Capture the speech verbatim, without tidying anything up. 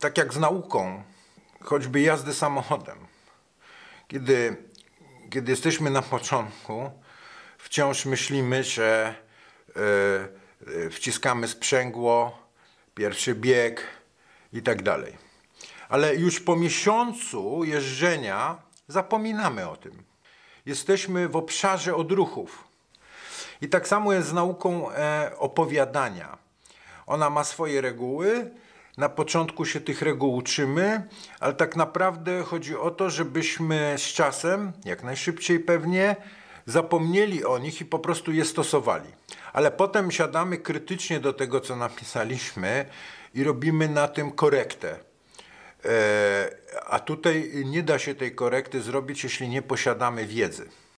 tak jak z nauką, choćby jazdy samochodem. Kiedy, kiedy jesteśmy na początku, wciąż myślimy, że yy, wciskamy sprzęgło, pierwszy bieg i tak dalej. Ale już po miesiącu jeżdżenia zapominamy o tym. Jesteśmy w obszarze odruchów. I tak samo jest z nauką e, opowiadania. Ona ma swoje reguły. Na początku się tych reguł uczymy, ale tak naprawdę chodzi o to, żebyśmy z czasem, jak najszybciej pewnie, zapomnieli o nich i po prostu je stosowali. Ale potem siadamy krytycznie do tego, co napisaliśmy i robimy na tym korektę. E, a tutaj nie da się tej korekty zrobić, jeśli nie posiadamy wiedzy.